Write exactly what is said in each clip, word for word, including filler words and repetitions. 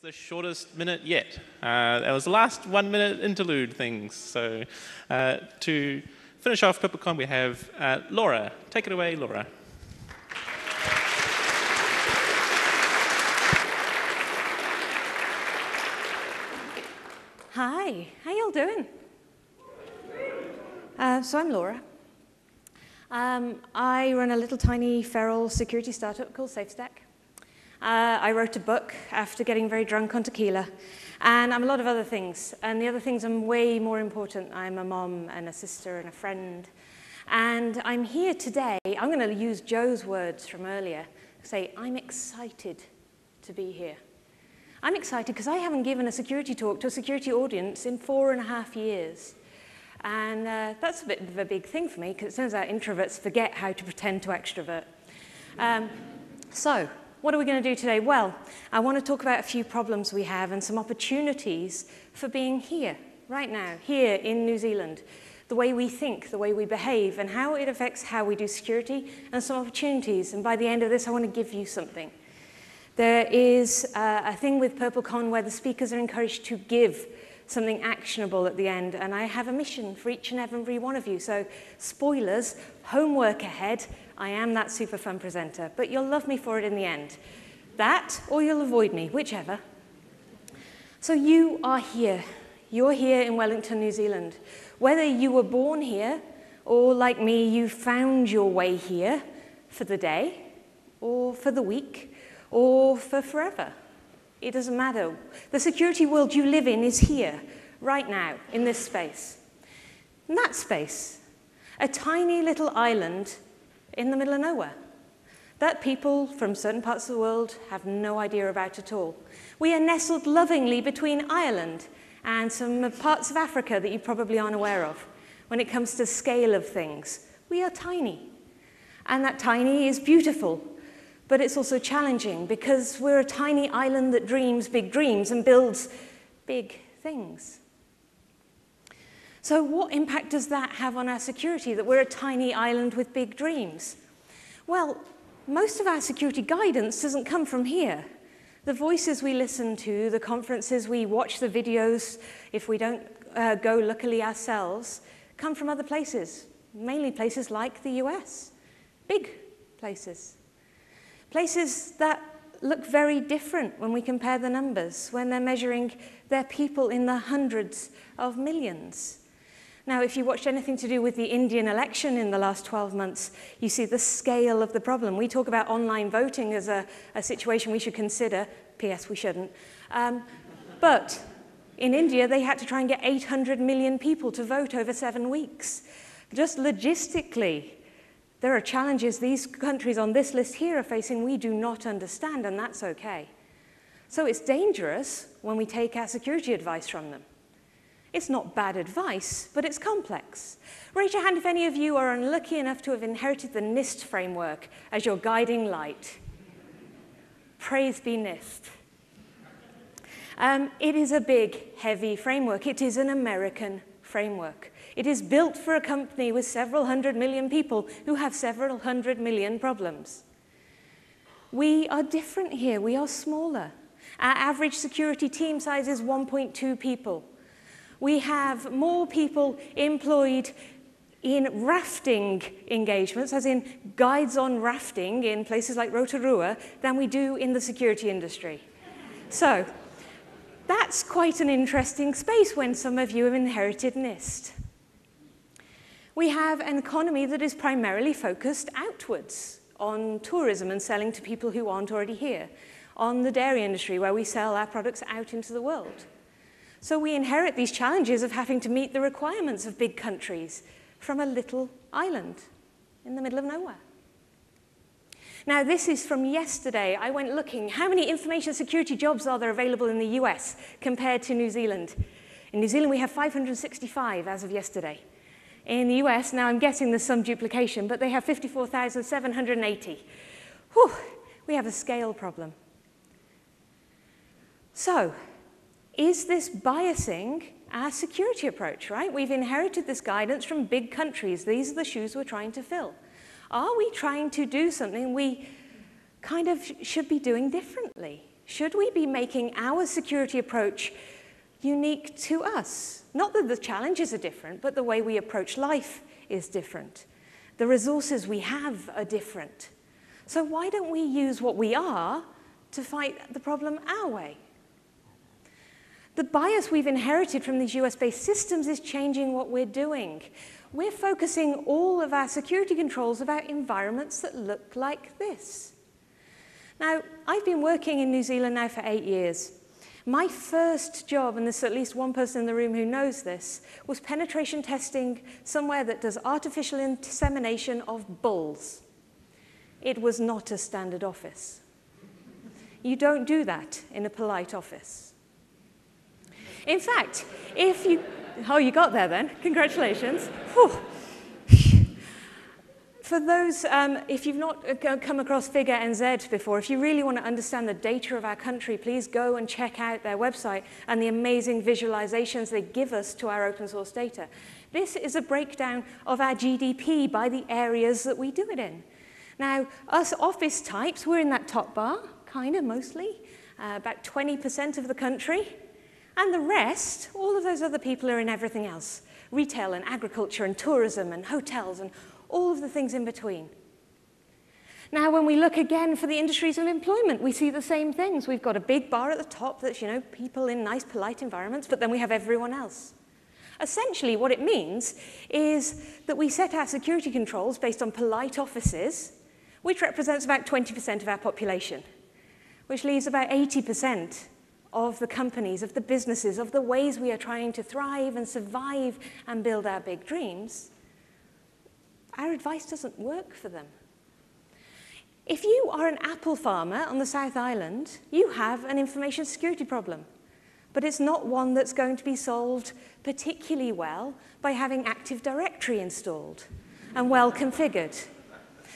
It's the shortest minute yet. Uh, that was the last one minute interlude things. So uh, to finish off PurpleCon, we have uh, Laura. Take it away, Laura. Hi, how y'all doing? Uh, so I'm Laura. Um, I run a little tiny feral security startup called SafeStack. Uh, I wrote a book after getting very drunk on tequila, and I'm a lot of other things, and the other things are way more important. I'm a mom and a sister and a friend, and I'm here today. I'm going to use Joe's words from earlier, say, I'm excited to be here. I'm excited because I haven't given a security talk to a security audience in four and a half years, and uh, that's a bit of a big thing for me, because it turns out introverts forget how to pretend to extrovert. Um, so. What are we going to do today? Well, I want to talk about a few problems we have and some opportunities for being here, right now, here in New Zealand. The way we think, the way we behave, and how it affects how we do security, and some opportunities. And by the end of this, I want to give you something. There is uh, a thing with PurpleCon where the speakers are encouraged to give something actionable at the end. And I have a mission for each and every one of you. So, spoilers, homework ahead. I am that super fun presenter, but you'll love me for it in the end. That, or you'll avoid me, whichever. So you are here. You're here in Wellington, New Zealand. Whether you were born here, or like me, you found your way here for the day, or for the week, or for forever. It doesn't matter. The security world you live in is here, right now, in this space. In that space, a tiny little island in the middle of nowhere, that people from certain parts of the world have no idea about at all. We are nestled lovingly between Ireland and some parts of Africa that you probably aren't aware of. When it comes to scale of things, we are tiny. And that tiny is beautiful, but it's also challenging, because we're a tiny island that dreams big dreams and builds big things. So what impact does that have on our security, that we're a tiny island with big dreams? Well, most of our security guidance doesn't come from here. The voices we listen to, the conferences we watch, the videos, if we don't uh, go luckily ourselves, come from other places, mainly places like the U S, big places. Places that look very different when we compare the numbers, when they're measuring their people in the hundreds of millions. Now, if you watched anything to do with the Indian election in the last twelve months, you see the scale of the problem. We talk about online voting as a, a situation we should consider. P S, we shouldn't. Um, but in India, they had to try and get eight hundred million people to vote over seven weeks. Just logistically, there are challenges these countries on this list here are facing we do not understand, and that's okay. So it's dangerous when we take our security advice from them. It's not bad advice, but it's complex. Raise your hand if any of you are unlucky enough to have inherited the NIST framework as your guiding light. Praise be NIST. Um, it is a big, heavy framework. It is an American framework. It is built for a company with several hundred million people who have several hundred million problems. We are different here. We are smaller. Our average security team size is one point two people. We have more people employed in rafting engagements, as in guides on rafting in places like Rotorua, than we do in the security industry. So that's quite an interesting space when some of you have inherited NIST. We have an economy that is primarily focused outwards on tourism and selling to people who aren't already here, on the dairy industry where we sell our products out into the world. So we inherit these challenges of having to meet the requirements of big countries from a little island in the middle of nowhere. Now, this is from yesterday. I went looking. How many information security jobs are there available in the U S compared to New Zealand? In New Zealand, we have five hundred sixty-five as of yesterday. In the U S, now I'm guessing there's some duplication, but they have fifty-four thousand seven hundred eighty. Whew, we have a scale problem. So, is this biasing our security approach, right? We've inherited this guidance from big countries. These are the shoes we're trying to fill. Are we trying to do something we kind of should be doing differently? should we be making our security approach unique to us? Not that the challenges are different, but the way we approach life is different. The resources we have are different. So why don't we use what we are to fight the problem our way? The bias we've inherited from these U S-based systems is changing what we're doing. We're focusing all of our security controls about environments that look like this. Now, I've been working in New Zealand now for eight years. My first job, and there's at least one person in the room who knows this, was penetration testing somewhere that does artificial insemination of bulls. It was not a standard office. You don't do that in a polite office. In fact, if you... Oh, you got there then. Congratulations. Whew. For those, um, if you've not come across Figure N Z before, if you really want to understand the data of our country, please go and check out their website and the amazing visualizations they give us to our open source data. This is a breakdown of our G D P by the areas that we do it in. Now, us office types, we're in that top bar, kind of mostly, uh, about twenty percent of the country. And the rest, all of those other people are in everything else. Retail and agriculture and tourism and hotels and all of the things in between. Now, when we look again for the industries of employment, we see the same things. We've got a big bar at the top that's, you know, people in nice, polite environments, but then we have everyone else. Essentially, what it means is that we set our security controls based on polite offices, which represents about twenty percent of our population, which leaves about eighty percent of the companies, of the businesses, of the ways we are trying to thrive and survive and build our big dreams. Our advice doesn't work for them. If you are an apple farmer on the South Island, you have an information security problem, but it's not one that's going to be solved particularly well by having Active Directory installed and well configured.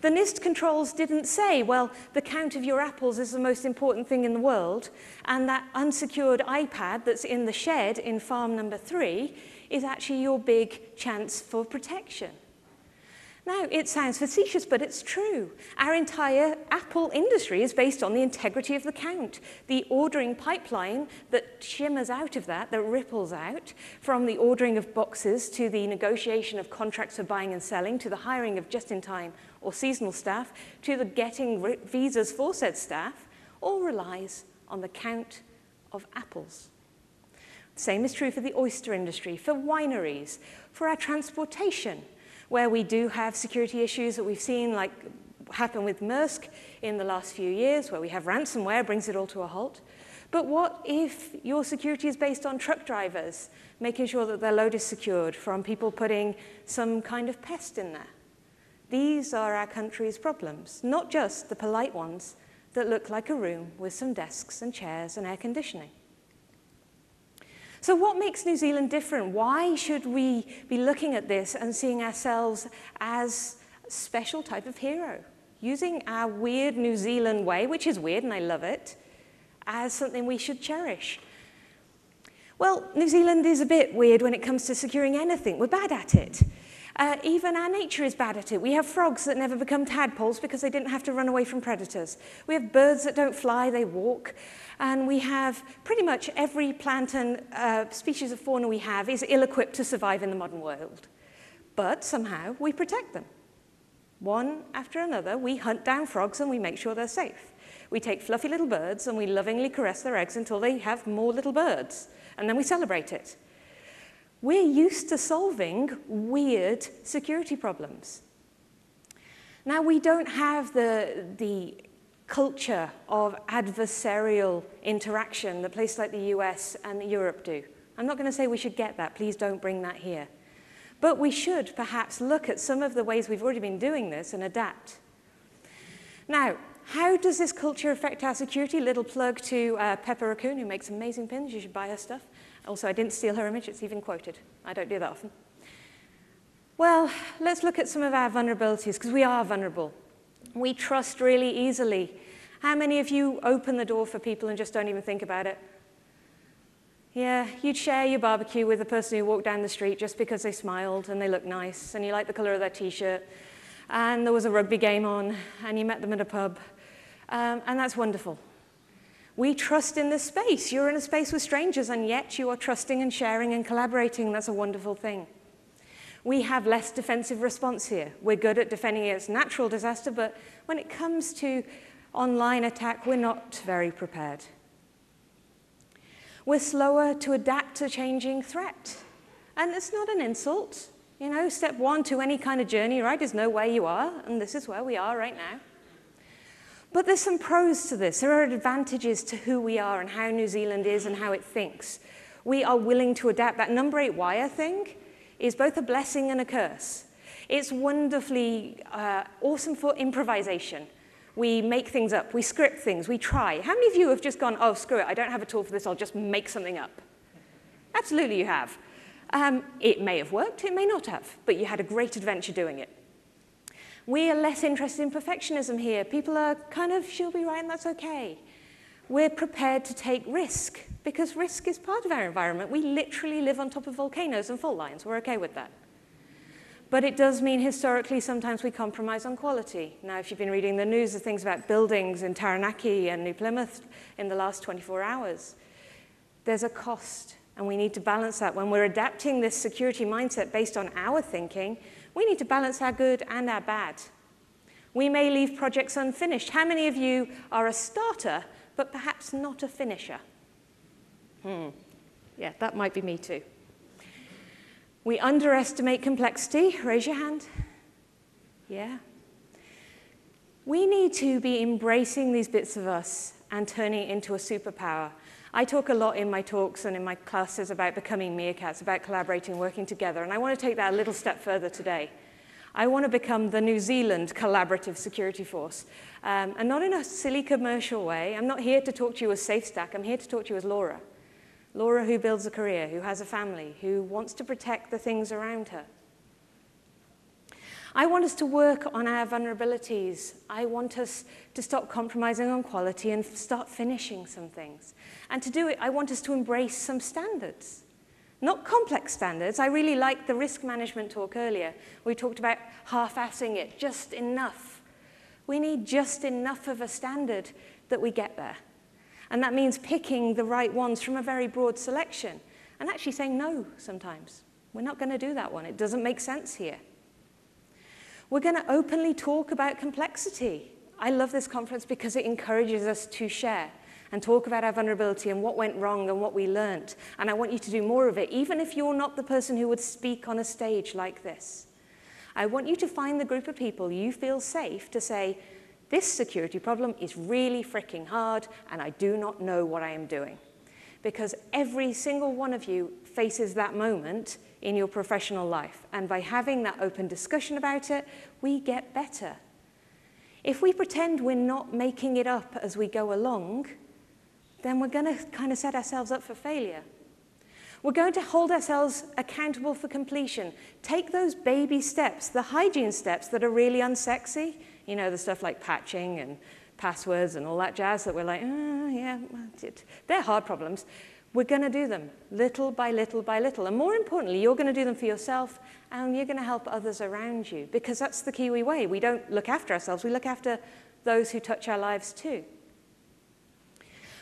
The NIST controls didn't say, well, the count of your apples is the most important thing in the world, and that unsecured iPad that's in the shed in farm number three is actually your big chance for protection. Now, it sounds facetious, but it's true. Our entire Apple industry is based on the integrity of the count, the ordering pipeline that shimmers out of that, that ripples out, from the ordering of boxes to the negotiation of contracts for buying and selling, to the hiring of just-in-time or seasonal staff, to the getting visas for said staff, all relies on the count of apples. Same is true for the oyster industry, for wineries, for our transportation, where we do have security issues that we've seen like happen with Maersk in the last few years, where we have ransomware, brings it all to a halt. But what if your security is based on truck drivers, making sure that their load is secured from people putting some kind of pest in there? These are our country's problems, not just the polite ones that look like a room with some desks and chairs and air conditioning. So what makes New Zealand different? Why should we be looking at this and seeing ourselves as a special type of hero? Using our weird New Zealand way, which is weird and I love it, as something we should cherish. Well, New Zealand is a bit weird when it comes to securing anything. We're bad at it. Uh, even our nature is bad at it. We have frogs that never become tadpoles because they didn't have to run away from predators. We have birds that don't fly, they walk. And we have pretty much every plant and uh, species of fauna we have is ill-equipped to survive in the modern world. But somehow we protect them. One after another, we hunt down frogs and we make sure they're safe. We take fluffy little birds and we lovingly caress their eggs until they have more little birds. And then we celebrate it. We're used to solving weird security problems. Now, we don't have the, the culture of adversarial interaction that places like the U S and Europe do. I'm not going to say we should get that. Please don't bring that here. But we should perhaps look at some of the ways we've already been doing this and adapt. Now, how does this culture affect our security? Little plug to uh, Peppa Raccoon, who makes amazing pins. You should buy her stuff. Also, I didn't steal her image. It's even quoted. I don't do that often. Well, let's look at some of our vulnerabilities, because we are vulnerable. We trust really easily. How many of you open the door for people and just don't even think about it? Yeah, you'd share your barbecue with the person who walked down the street just because they smiled and they looked nice and you liked the color of their T-shirt and there was a rugby game on and you met them at a pub. Um, and that's wonderful. We trust in this space. You're in a space with strangers, and yet you are trusting and sharing and collaborating. That's a wonderful thing. We have less defensive response here. We're good at defending against natural disaster, but when it comes to online attack, we're not very prepared. We're slower to adapt to changing threat. And it's not an insult. You know, step one to any kind of journey, right, is know where you are, and this is where we are right now. But there's some pros to this. There are advantages to who we are and how New Zealand is and how it thinks. We are willing to adapt. That number eight wire thing is both a blessing and a curse. It's wonderfully uh, awesome for improvisation. We make things up. We script things. We try. How many of you have just gone, oh, screw it, I don't have a tool for this, I'll just make something up? Absolutely you have. Um, it may have worked, it may not have, but you had a great adventure doing it. We are less interested in perfectionism here. People are kind of, she'll be right and that's okay. We're prepared to take risk, because risk is part of our environment. We literally live on top of volcanoes and fault lines. We're okay with that. But it does mean historically sometimes we compromise on quality. Now, if you've been reading the news, the things about buildings in Taranaki and New Plymouth in the last twenty-four hours, there's a cost. And we need to balance that. When we're adapting this security mindset based on our thinking, we need to balance our good and our bad. We may leave projects unfinished. How many of you are a starter, but perhaps not a finisher? Hmm. Yeah, that might be me too. We underestimate complexity. Raise your hand. Yeah. We need to be embracing these bits of us and turning it into a superpower. I talk a lot in my talks and in my classes about becoming meerkats, about collaborating, working together, and I want to take that a little step further today. I want to become the New Zealand collaborative security force, um, and not in a silly commercial way. I'm not here to talk to you as SafeStack. I'm here to talk to you as Laura. Laura who builds a career, who has a family, who wants to protect the things around her. I want us to work on our vulnerabilities. I want us to stop compromising on quality and start finishing some things. And to do it, I want us to embrace some standards. Not complex standards. I really liked the risk management talk earlier. We talked about half-assing it, just enough. We need just enough of a standard that we get there. And that means picking the right ones from a very broad selection and actually saying no sometimes. We're not going to do that one. It doesn't make sense here. We're going to openly talk about complexity. I love this conference because it encourages us to share and talk about our vulnerability and what went wrong and what we learned. And I want you to do more of it, even if you're not the person who would speak on a stage like this. I want you to find the group of people you feel safe to say, this security problem is really freaking hard, and I do not know what I am doing. Because every single one of you faces that moment in your professional life. And by having that open discussion about it, we get better. If we pretend we're not making it up as we go along, then we're going to kind of set ourselves up for failure. We're going to hold ourselves accountable for completion. Take those baby steps, the hygiene steps that are really unsexy, you know, the stuff like patching and passwords and all that jazz that we're like, oh, yeah, they're hard problems. We're going to do them little by little by little. And more importantly, you're going to do them for yourself, and you're going to help others around you, because that's the Kiwi way. We don't look after ourselves. We look after those who touch our lives too.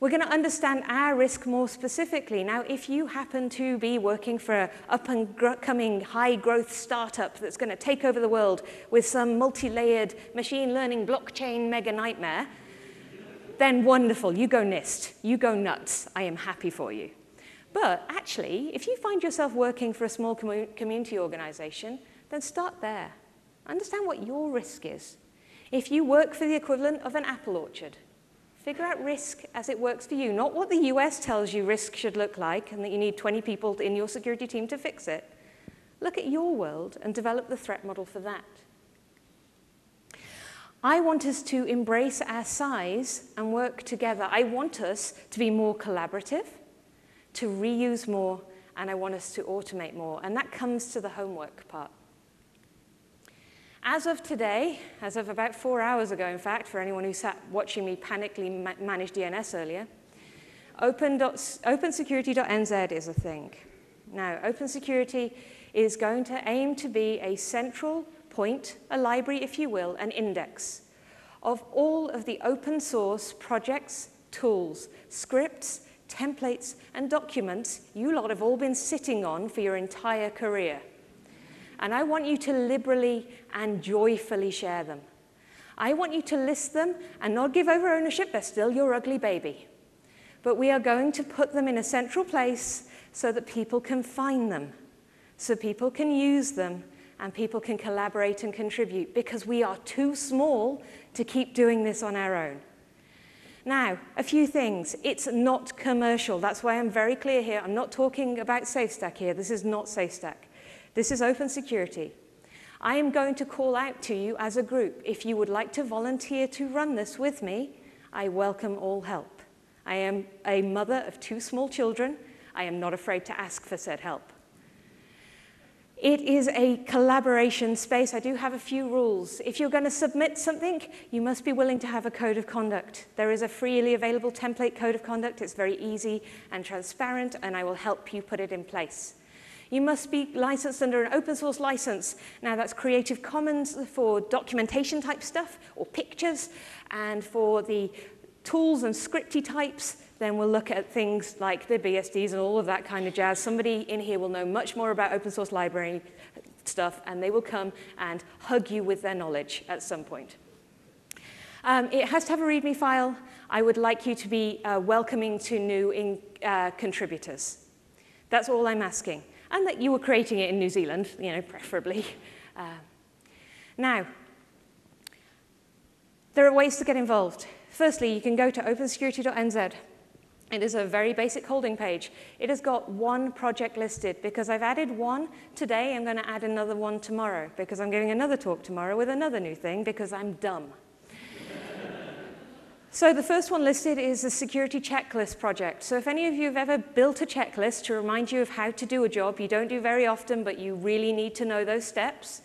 We're going to understand our risk more specifically. Now, if you happen to be working for an up-and-coming high-growth startup that's going to take over the world with some multi-layered machine learning blockchain mega nightmare, then wonderful, you go NIST, you go nuts, I am happy for you. But actually, if you find yourself working for a small commu community organization, then start there. Understand what your risk is. If you work for the equivalent of an apple orchard, figure out risk as it works for you, not what the U S tells you risk should look like and that you need twenty people in your security team to fix it. Look at your world and develop the threat model for that. I want us to embrace our size and work together. I want us to be more collaborative, to reuse more, and I want us to automate more. And that comes to the homework part. As of today, as of about four hours ago, in fact, for anyone who sat watching me panically ma manage D N S earlier, open security dot N Z is a thing. Now, OpenSecurity is going to aim to be a central point, a library, if you will, an index of all of the open source projects, tools, scripts, templates, and documents you lot have all been sitting on for your entire career. And I want you to liberally and joyfully share them. I want you to list them and not give over ownership. They're still your ugly baby. But we are going to put them in a central place so that people can find them, so people can use them, and people can collaborate and contribute, because we are too small to keep doing this on our own. Now, a few things. It's not commercial. That's why I'm very clear here. I'm not talking about SafeStack here. This is not SafeStack. This is open security. I am going to call out to you as a group. If you would like to volunteer to run this with me, I welcome all help. I am a mother of two small children. I am not afraid to ask for said help. It is a collaboration space. I do have a few rules. If you're going to submit something, you must be willing to have a code of conduct. There is a freely available template code of conduct. It's very easy and transparent, and I will help you put it in place. You must be licensed under an open source license. Now, that's Creative Commons for documentation type stuff or pictures, and for the tools and scripty types, then we'll look at things like the B S Ds and all of that kind of jazz. Somebody in here will know much more about open source library stuff, and they will come and hug you with their knowledge at some point. Um, it has to have a README file. I would like you to be uh, welcoming to new in, uh, contributors. That's all I'm asking. And that you were creating it in New Zealand, you know, preferably. Uh, now, there are ways to get involved. Firstly, you can go to open security dot N Z. It is a very basic holding page. It has got one project listed because I've added one today. I'm going to add another one tomorrow because I'm giving another talk tomorrow with another new thing because I'm dumb. So the first one listed is the security checklist project. So if any of you have ever built a checklist to remind you of how to do a job you don't do very often, but you really need to know those steps,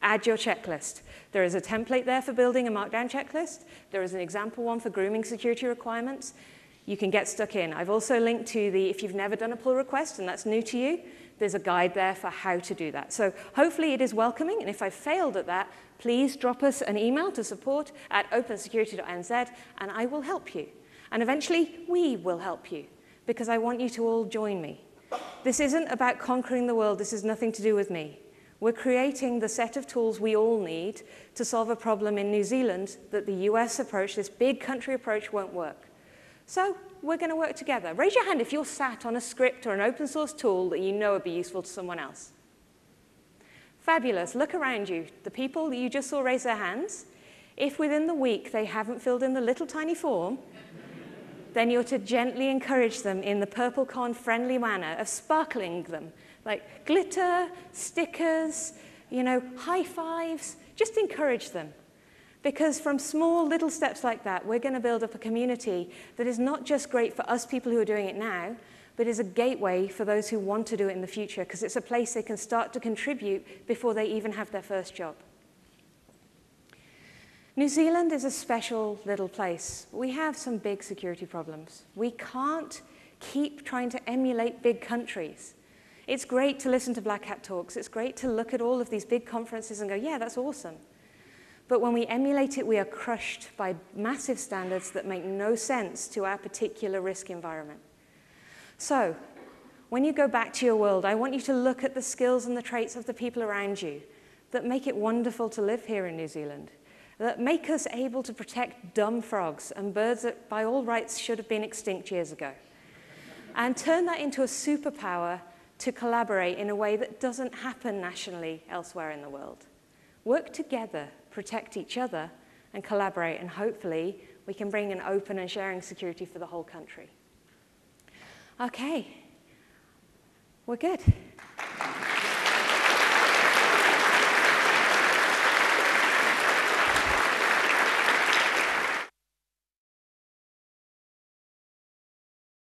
add your checklist. There is a template there for building a markdown checklist. There is an example one for grooming security requirements. You can get stuck in. I've also linked to the, if you've never done a pull request and that's new to you, there's a guide there for how to do that. So hopefully it is welcoming, and if I failed at that, please drop us an email to support at open security dot N Z and I will help you. And eventually we will help you, because I want you to all join me. This isn't about conquering the world. This is nothing to do with me. We're creating the set of tools we all need to solve a problem in New Zealand that the U S approach, this big country approach, won't work. So we're going to work together. Raise your hand if you're sat on a script or an open source tool that you know would be useful to someone else. Fabulous. Look around you. The people that you just saw raise their hands, if within the week they haven't filled in the little tiny form, then you're to gently encourage them in the PurpleCon friendly manner of sparkling them, like glitter, stickers, you know, high fives. Just encourage them. Because from small little steps like that, we're going to build up a community that is not just great for us people who are doing it now, but is a gateway for those who want to do it in the future, because it's a place they can start to contribute before they even have their first job. New Zealand is a special little place. We have some big security problems. We can't keep trying to emulate big countries. It's great to listen to Black Hat talks. It's great to look at all of these big conferences and go, yeah, that's awesome. But when we emulate it, we are crushed by massive standards that make no sense to our particular risk environment. So when you go back to your world, I want you to look at the skills and the traits of the people around you that make it wonderful to live here in New Zealand, that make us able to protect dumb frogs and birds that by all rights should have been extinct years ago, and turn that into a superpower to collaborate in a way that doesn't happen nationally elsewhere in the world. Work together, protect each other, and collaborate, and hopefully we can bring an open and sharing security for the whole country. Okay, we're good.